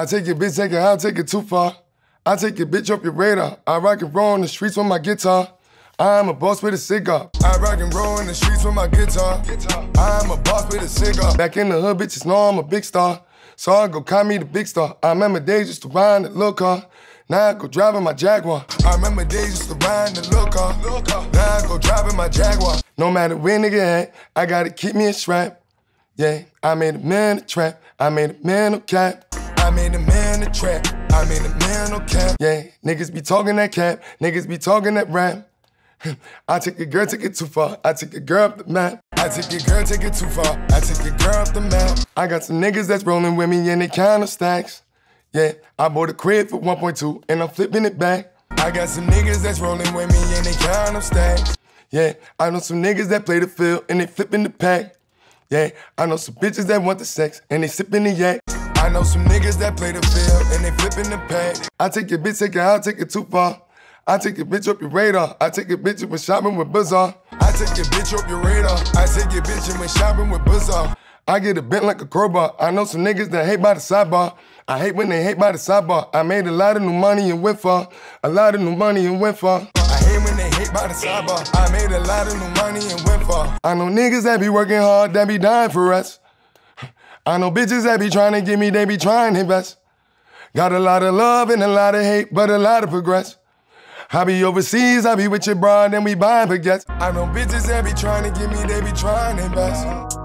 I take your bitch, take her high, take it too far. I take your bitch up your radar. I rock and roll in the streets with my guitar. I'm a boss with a cigar. I rock and roll in the streets with my guitar. I'm a boss with a cigar. Back in the hood, bitches know I'm a big star. So I go call me the big star. I remember days just to ride in that little car. Now I go driving my Jaguar. I remember days just to ride in that little car. Now I go driving my Jaguar. No matter where nigga at, I gotta keep me a strap. Yeah, I made a man a trap. I made a man a cap. I made a man a trap. I made a man a cap. Yeah, niggas be talking that cap. Niggas be talking that rap. I took your girl, take it too far. I took your girl up the map. I took your girl, take it too far. I took your girl up the map. I got some niggas that's rolling with me and they kinda stacks. Yeah, I bought a crib for 1.2 and I'm flipping it back. I got some niggas that's rolling with me and they kinda stacks. Yeah, I know some niggas that play the field and they flipping the pack. Yeah, I know some bitches that want the sex and they sipping the yak. I know some niggas that play the field and they flipping the pack. I take your bitch, take her out, take it too far. I take your bitch up your radar. I take your bitch and went shopping with Bazaar. I take your bitch up your radar. I take your bitch and went shopping with Bazaar. I get it bent like a crowbar. I know some niggas that hate by the sidebar. I hate when they hate by the sidebar. I made a lot of new money and went far. A lot of new money and went far. I hate when they hate by the sidebar. I made a lot of new money and went far. I know niggas that be working hard, that be dying for us. I know bitches that be trying to get me, they be trying their best. Got a lot of love and a lot of hate, but a lot of progress. I be overseas, I be with your broad, and we buying baguettes. I know bitches that be trying to get me, they be trying their best.